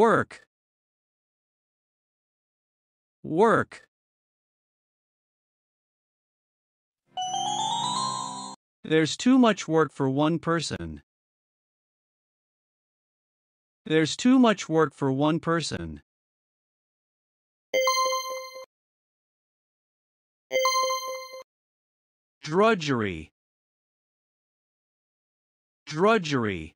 work, work. There's too much work for one person. There's too much work for one person. Drudgery, drudgery.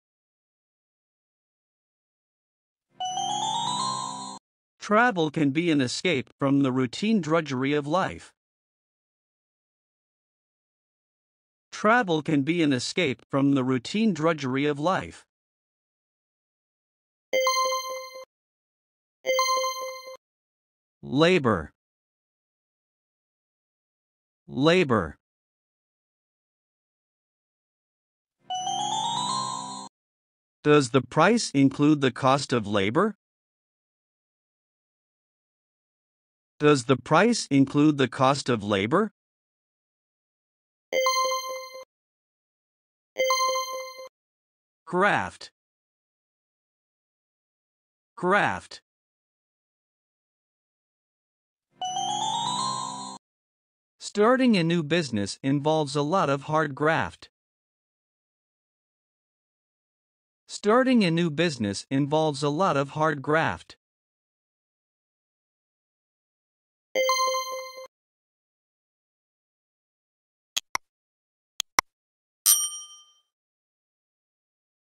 Travel can be an escape from the routine drudgery of life. Travel can be an escape from the routine drudgery of life. Labor, labor. Does the price include the cost of labor? Does the price include the cost of labor? Graft, graft. Starting a new business involves a lot of hard graft. Starting a new business involves a lot of hard graft.